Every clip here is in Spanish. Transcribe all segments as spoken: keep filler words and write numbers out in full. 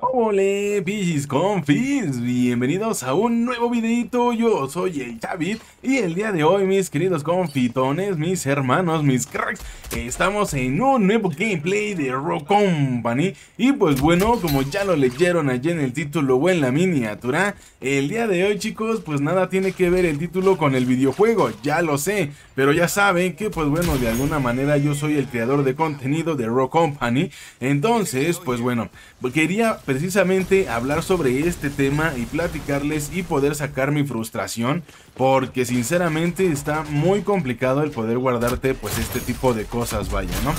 ¡Hola, Pigis Confis! Bienvenidos a un nuevo videito. Yo soy el David y el día de hoy, mis queridos confitones, mis hermanos, mis cracks, estamos en un nuevo gameplay de Rogue Company. Y pues bueno, como ya lo leyeron allí en el título o en la miniatura, el día de hoy, chicos, pues nada tiene que ver el título con el videojuego, ya lo sé, pero ya saben que pues bueno, de alguna manera yo soy el creador de contenido de Rogue Company. Entonces, pues bueno, quería precisamente hablar sobre este tema y platicarles y poder sacar mi frustración, porque sinceramente está muy complicado el poder guardarte pues este tipo de cosas, vaya, ¿no?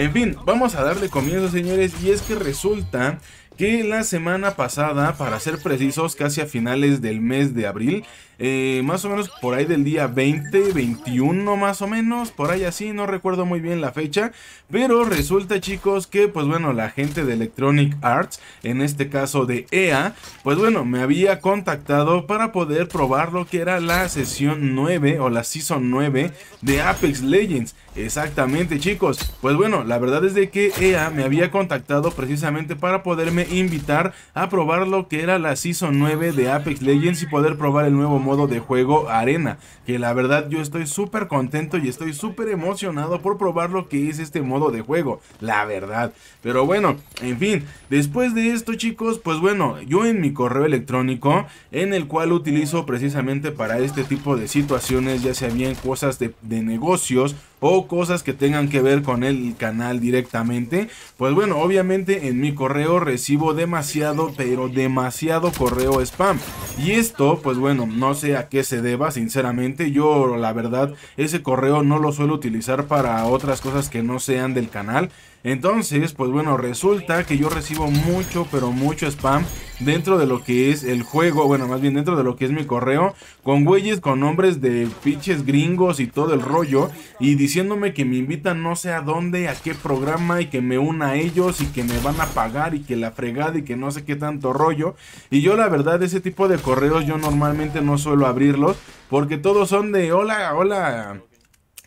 En fin, vamos a darle comienzo, señores, y es que resulta que la semana pasada, para ser precisos, casi a finales del mes de abril, eh, más o menos por ahí del día veinte, veintiuno más o menos, por ahí así, no recuerdo muy bien la fecha, pero resulta, chicos, que pues bueno, la gente de Electronic Arts, en este caso de E A, pues bueno, me había contactado para poder probar lo que era la sesión nueve o la Season nueve de Apex Legends. Exactamente, chicos, pues bueno, la verdad es de que E A me había contactado precisamente para poderme invitar a probar lo que era la Season nueve de Apex Legends y poder probar el nuevo modo de juego Arena, que la verdad yo estoy súper contento y estoy súper emocionado por probar lo que es este modo de juego, la verdad. Pero bueno, en fin, después de esto, chicos, pues bueno, yo en mi correo electrónico, en el cual utilizo precisamente para este tipo de situaciones, ya sea bien cosas de, de negocios o cosas que tengan que ver con el canal directamente, pues bueno, obviamente en mi correo recibo demasiado, pero demasiado correo spam, y esto pues bueno, no sé a qué se deba, sinceramente. Yo la verdad ese correo no lo suelo utilizar para otras cosas que no sean del canal. Entonces, pues bueno, resulta que yo recibo mucho, pero mucho spam dentro de lo que es el juego, bueno, más bien dentro de lo que es mi correo, con güeyes con nombres de pinches gringos y todo el rollo, y diciéndome que me invitan no sé a dónde, a qué programa, y que me una a ellos, y que me van a pagar, y que la fregada, y que no sé qué tanto rollo. Y yo la verdad, ese tipo de correos yo normalmente no suelo abrirlos, porque todos son de hola, hola...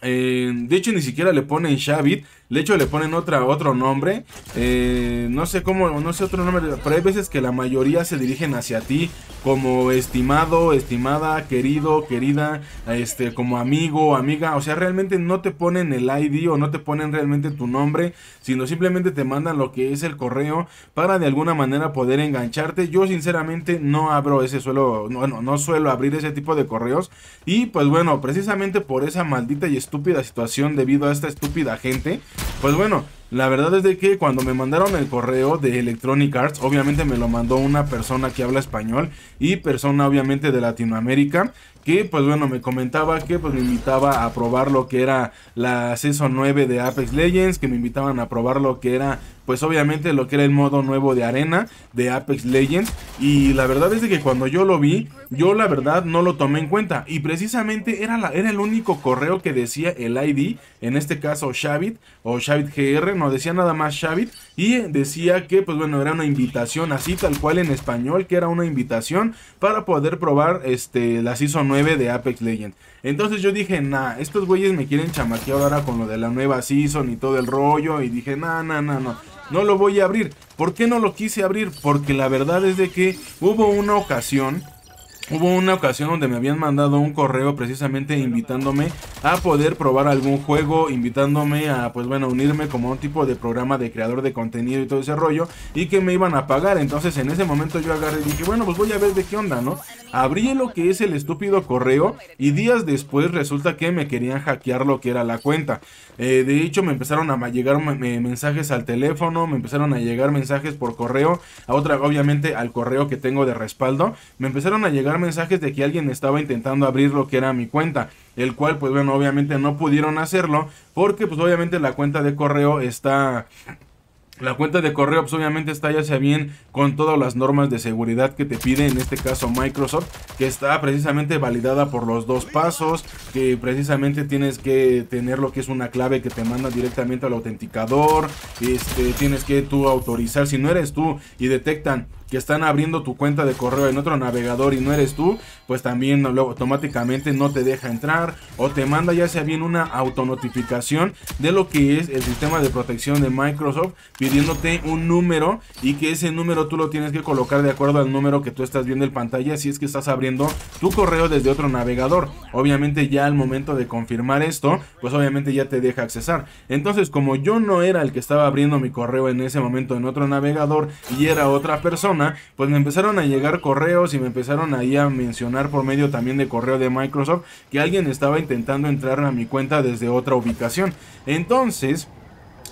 Eh, de hecho ni siquiera le ponen Shavit, de hecho le ponen otra, otro nombre, eh, no sé cómo, no sé otro nombre, pero hay veces que la mayoría se dirigen hacia ti como estimado, estimada, querido, querida, este, como amigo, amiga. O sea, realmente no te ponen el I D o no te ponen realmente tu nombre, sino simplemente te mandan lo que es el correo para de alguna manera poder engancharte. Yo sinceramente no abro ese suelo, no, no, no suelo abrir ese tipo de correos, y pues bueno, precisamente por esa maldita y estúpida situación, debido a esta estúpida gente, pues bueno, la verdad es de que cuando me mandaron el correo de Electronic Arts, obviamente me lo mandó una persona que habla español y persona obviamente de Latinoamérica, que pues bueno, me comentaba que pues me invitaba a probar lo que era la Season nueve de Apex Legends, que me invitaban a probar lo que era, pues obviamente lo que era el modo nuevo de arena de Apex Legends. Y la verdad es de que cuando yo lo vi, yo la verdad no lo tomé en cuenta, y precisamente era, la, era el único correo que decía el I D, en este caso Shavit o Shavit G R, no decía nada más Shavit, y decía que pues bueno, era una invitación así tal cual en español, que era una invitación para poder probar este, la Season nueve de Apex Legends. Entonces yo dije, nah, estos güeyes me quieren chamaquear ahora con lo de la nueva Season y todo el rollo, y dije, nah, nah, nah, no, no lo voy a abrir. ¿Por qué no lo quise abrir? Porque la verdad es de que hubo una ocasión Hubo una ocasión donde me habían mandado un correo precisamente invitándome a poder probar algún juego, invitándome a, pues bueno, unirme como a un tipo de programa de creador de contenido y todo ese rollo, y que me iban a pagar. Entonces en ese momento yo agarré y dije, bueno, pues voy a ver de qué onda, ¿no? Abrí lo que es el estúpido correo, y días después resulta que me querían hackear lo que era la cuenta. Eh, de hecho me empezaron a llegar mensajes al teléfono, me empezaron a llegar mensajes por correo, a otra, obviamente al correo que tengo de respaldo, me empezaron a llegar mensajes de que alguien estaba intentando abrir lo que era mi cuenta, el cual pues bueno, obviamente no pudieron hacerlo, porque pues obviamente la cuenta de correo está... La cuenta de correo pues obviamente está ya sea bien con todas las normas de seguridad que te pide, en este caso Microsoft, que está precisamente validada por los dos pasos, que precisamente tienes que tener lo que es una clave que te manda directamente al autenticador, este, tienes que tú autorizar, si no eres tú y detectan que están abriendo tu cuenta de correo en otro navegador y no eres tú, pues también luego automáticamente no te deja entrar o te manda ya sea bien una autonotificación de lo que es el sistema de protección de Microsoft pidiéndote un número, y que ese número tú lo tienes que colocar de acuerdo al número que tú estás viendo en pantalla si es que estás abriendo tu correo desde otro navegador. Obviamente ya al momento de confirmar esto, pues obviamente ya te deja accesar. Entonces, como yo no era el que estaba abriendo mi correo en ese momento en otro navegador y era otra persona, pues me empezaron a llegar correos y me empezaron ahí a mencionar por medio también de correo de Microsoft que alguien estaba intentando entrar a mi cuenta desde otra ubicación. Entonces,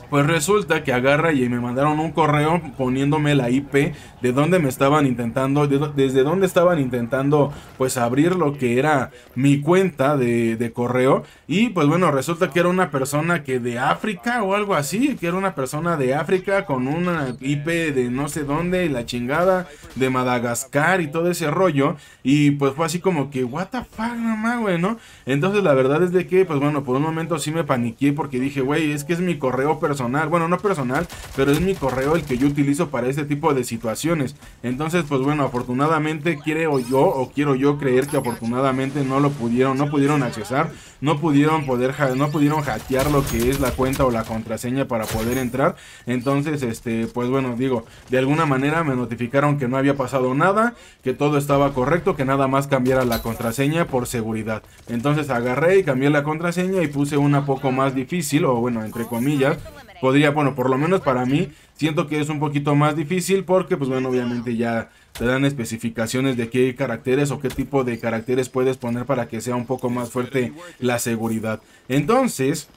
pues resulta que agarra y me mandaron un correo poniéndome la I P de donde me estaban intentando, de, desde donde estaban intentando pues abrir lo que era mi cuenta de, de correo. Y pues bueno, resulta que era una persona que de África o algo así, que era una persona de África con una I P de no sé dónde y la chingada de Madagascar y todo ese rollo. Y pues fue así como que, what the fuck, mamá, güey, ¿no? Entonces la verdad es de que, pues bueno, por un momento sí me paniqué porque dije, güey, es que es mi correo personal. Personal, bueno, no personal, pero es mi correo el que yo utilizo para este tipo de situaciones. Entonces, pues bueno, afortunadamente creo yo, o quiero yo creer que afortunadamente no lo pudieron, no pudieron accesar, no pudieron poder, no pudieron hackear lo que es la cuenta o la contraseña para poder entrar. Entonces, este, pues bueno, digo, de alguna manera me notificaron que no había pasado nada, que todo estaba correcto, que nada más cambiara la contraseña por seguridad. Entonces agarré y cambié la contraseña y puse una poco más difícil, o bueno, entre comillas, podría, bueno, por lo menos para mí, siento que es un poquito más difícil porque, pues bueno, obviamente ya te dan especificaciones de qué caracteres o qué tipo de caracteres puedes poner para que sea un poco más fuerte la seguridad. Entonces,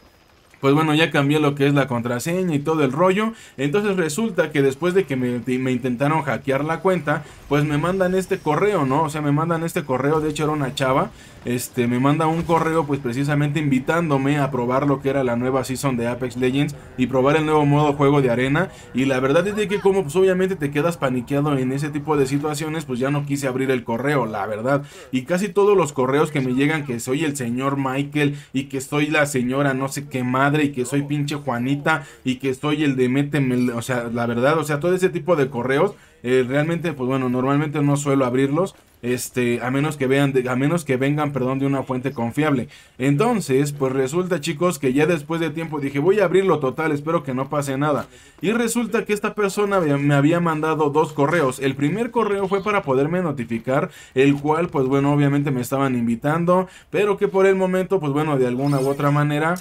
pues bueno, ya cambié lo que es la contraseña y todo el rollo. Entonces resulta que después de que me, me intentaron hackear la cuenta, pues me mandan este correo, ¿no? O sea, me mandan este correo, de hecho era una chava. Este, me manda un correo pues precisamente invitándome a probar lo que era la nueva Season de Apex Legends y probar el nuevo modo juego de arena. Y la verdad es de que como pues obviamente te quedas paniqueado en ese tipo de situaciones, pues ya no quise abrir el correo, la verdad. Y casi todos los correos que me llegan que soy el señor Michael y que soy la señora no sé qué madre y que soy pinche Juanita y que soy el de méteme, o sea, la verdad, o sea, todo ese tipo de correos eh, realmente pues bueno, normalmente no suelo abrirlos. Este, a menos que vean, a menos que vengan, perdón, de una fuente confiable. Entonces, pues resulta, chicos, que ya después de tiempo dije, voy a abrirlo total, espero que no pase nada. Y resulta que esta persona me había mandado dos correos. El primer correo fue para poderme notificar, el cual, pues bueno, obviamente me estaban invitando, pero que por el momento, pues bueno, de alguna u otra manera,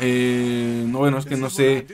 eh, no, bueno, es que no sé.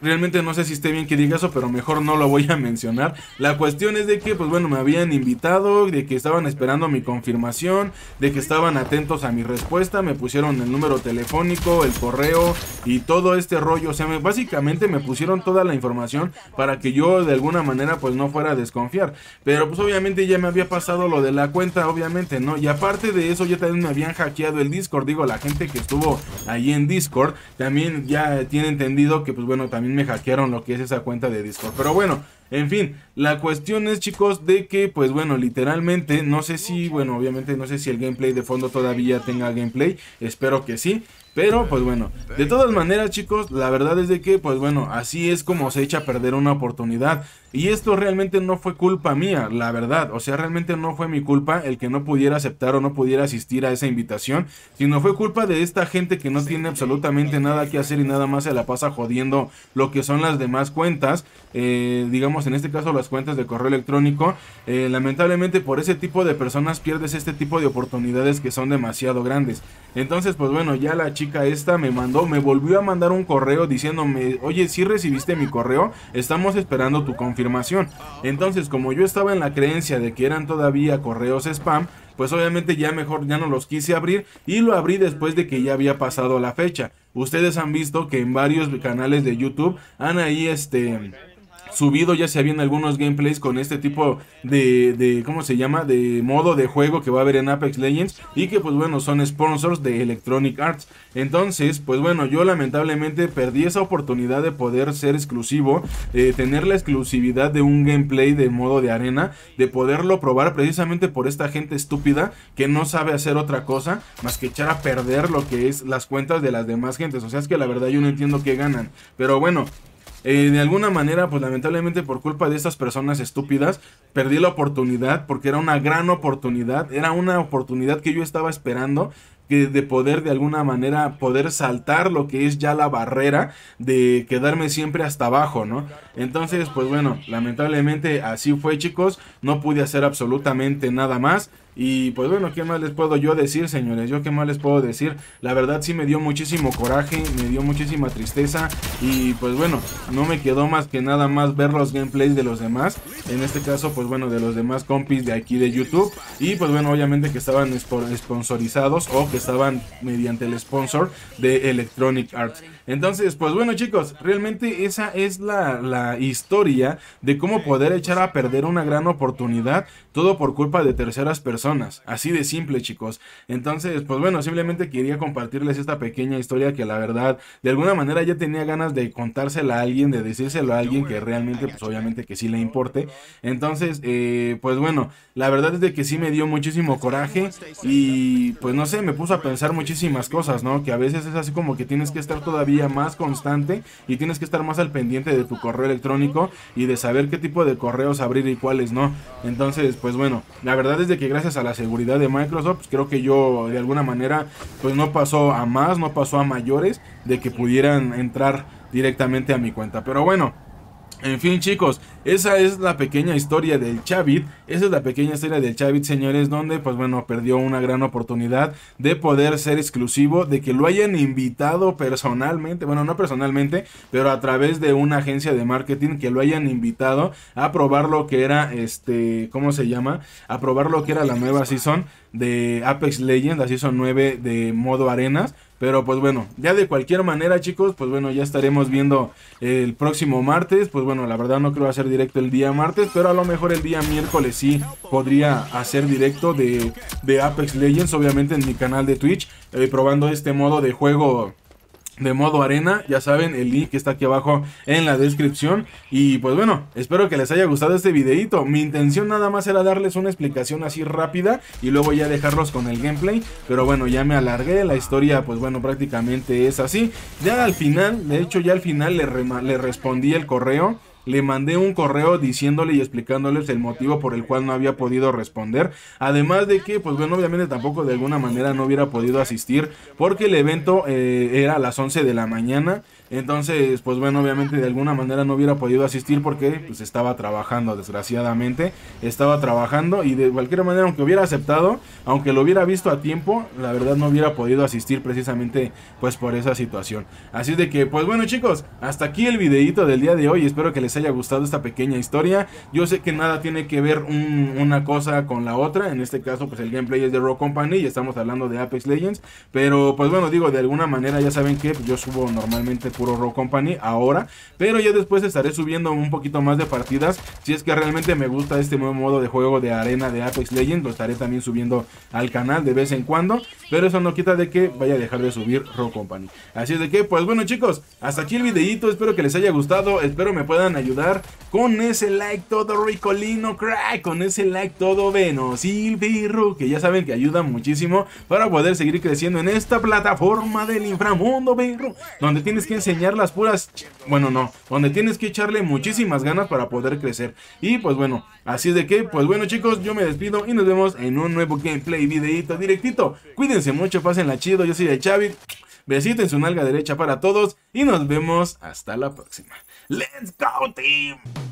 Realmente no sé si esté bien que diga eso, pero mejor no lo voy a mencionar. La cuestión es de que, pues bueno, me habían invitado, de que estaban esperando mi confirmación, de que estaban atentos a mi respuesta, me pusieron el número telefónico, el correo y todo este rollo. O sea, me, básicamente me pusieron toda la información para que yo de alguna manera pues no fuera a desconfiar. Pero pues obviamente ya me había pasado lo de la cuenta, obviamente, ¿no? Y aparte de eso, ya también me habían hackeado el Discord. Digo, la gente que estuvo ahí en Discord también ya tiene entendido que, pues bueno, también me hackearon lo que es esa cuenta de Discord. Pero bueno, en fin, la cuestión es, chicos, de que, pues bueno, literalmente, no sé si, bueno, obviamente no sé si el gameplay de fondo todavía tenga gameplay, espero que sí. Pero pues bueno, de todas maneras, chicos, la verdad es de que, pues bueno, así es como se echa a perder una oportunidad. Y esto realmente no fue culpa mía, la verdad. O sea, realmente no fue mi culpa el que no pudiera aceptar o no pudiera asistir a esa invitación, sino fue culpa de esta gente que no tiene absolutamente nada que hacer y nada más se la pasa jodiendo lo que son las demás cuentas, eh, digamos en este caso las cuentas de correo electrónico. eh, Lamentablemente por ese tipo de personas pierdes este tipo de oportunidades que son demasiado grandes. Entonces, pues bueno, ya la chica esta me mandó, me volvió a mandar un correo diciéndome, oye, si recibiste mi correo, estamos esperando tu confirmación. Entonces, como yo estaba en la creencia de que eran todavía correos spam, pues obviamente ya mejor ya no los quise abrir y lo abrí después de que ya había pasado la fecha. Ustedes han visto que en varios canales de YouTube han ahí este... subido ya se habían algunos gameplays con este tipo de, de, ¿cómo se llama? De modo de juego que va a haber en Apex Legends y que, pues bueno, son sponsors de Electronic Arts. Entonces, pues bueno, yo lamentablemente perdí esa oportunidad de poder ser exclusivo, eh, tener la exclusividad de un gameplay de modo de arena, de poderlo probar precisamente por esta gente estúpida que no sabe hacer otra cosa más que echar a perder lo que es las cuentas de las demás gentes. O sea, es que la verdad yo no entiendo qué ganan, pero bueno. eh, de alguna manera, pues lamentablemente por culpa de estas personas estúpidas, perdí la oportunidad, porque era una gran oportunidad, era una oportunidad que yo estaba esperando, que de poder de alguna manera poder saltar lo que es ya la barrera de quedarme siempre hasta abajo, ¿no? Entonces, pues bueno, lamentablemente así fue, chicos, no pude hacer absolutamente nada más. Y pues bueno, ¿qué más les puedo yo decir, señores? Yo qué más les puedo decir. La verdad sí me dio muchísimo coraje, me dio muchísima tristeza. Y pues bueno, no me quedó más que nada más ver los gameplays de los demás. En este caso, pues bueno, de los demás compis de aquí de YouTube. Y pues bueno, obviamente que estaban sponsorizados o que estaban mediante el sponsor de Electronic Arts. Entonces, pues bueno, chicos, realmente esa es la, la historia de cómo poder echar a perder una gran oportunidad, todo por culpa de terceras personas. Así de simple, chicos. Entonces, pues bueno, simplemente quería compartirles esta pequeña historia que la verdad de alguna manera ya tenía ganas de contársela a alguien, de decírselo a alguien que realmente, pues obviamente que sí le importe. Entonces, eh, pues bueno, la verdad es de que sí me dio muchísimo coraje y pues no sé, me puso a pensar muchísimas cosas, ¿no? Que a veces es así como que tienes que estar todavía más constante y tienes que estar más al pendiente de tu correo electrónico y de saber qué tipo de correos abrir y cuáles no. Entonces, pues bueno, la verdad es de que gracias a a la seguridad de Microsoft, pues creo que yo de alguna manera, pues no pasó a más, no pasó a mayores de que pudieran entrar directamente a mi cuenta, pero bueno, en fin, chicos, esa es la pequeña historia del Chavit, esa es la pequeña historia del Chavit, señores, donde, pues bueno, perdió una gran oportunidad de poder ser exclusivo, de que lo hayan invitado personalmente, bueno, no personalmente, pero a través de una agencia de marketing, que lo hayan invitado a probar lo que era, este, ¿cómo se llama? A probar lo que era la nueva Season de Apex Legends, la Season nueve de modo arenas. Pero pues bueno, ya de cualquier manera, chicos, pues bueno, ya estaremos viendo el próximo martes. Pues bueno, la verdad no creo hacer directo el día martes, pero a lo mejor el día miércoles sí podría hacer directo de, de Apex Legends, obviamente en mi canal de Twitch, eh, probando este modo de juego de modo arena. Ya saben, el link está aquí abajo en la descripción. Y pues bueno, espero que les haya gustado este videito. Mi intención nada más era darles una explicación así rápida y luego ya dejarlos con el gameplay, pero bueno, ya me alargué. La historia, pues bueno, prácticamente es así. Ya al final, de hecho ya al final le, re le respondí el correo. Le mandé un correo diciéndole y explicándoles el motivo por el cual no había podido responder. Además de que, pues bueno, obviamente tampoco de alguna manera no hubiera podido asistir, porque el evento eh, era a las once de la mañana. Entonces, pues bueno, obviamente de alguna manera no hubiera podido asistir porque pues estaba trabajando, desgraciadamente. Estaba trabajando y de cualquier manera, aunque hubiera aceptado, aunque lo hubiera visto a tiempo, la verdad no hubiera podido asistir precisamente pues por esa situación. Así de que, pues bueno, chicos, hasta aquí el videito del día de hoy. Espero que les haya gustado esta pequeña historia. Yo sé que nada tiene que ver un, una cosa con la otra. En este caso, pues el gameplay es de Rogue Company y estamos hablando de Apex Legends. Pero, pues bueno, digo, de alguna manera ya saben que yo subo normalmente puro Rogue Company ahora, pero ya después estaré subiendo un poquito más de partidas. Si es que realmente me gusta este nuevo modo de juego de arena de Apex Legends, lo estaré también subiendo al canal de vez en cuando, pero eso no quita de que vaya a dejar de subir Rogue Company. Así es de que, pues bueno, chicos, hasta aquí el videito. Espero que les haya gustado, espero me puedan ayudar con ese like todo ricolino, crack, con ese like todo venosilvirru, que ya saben que ayuda muchísimo para poder seguir creciendo en esta plataforma del inframundo, berro, donde tienes que enseñar enseñar las puras, bueno no, donde tienes que echarle muchísimas ganas para poder crecer. Y pues bueno, así es de que, pues bueno, chicos, yo me despido y nos vemos en un nuevo gameplay, videito directito. Cuídense mucho, pásenla chido, yo soy el Chavit, besito en su nalga derecha para todos y nos vemos hasta la próxima. Let's go, team.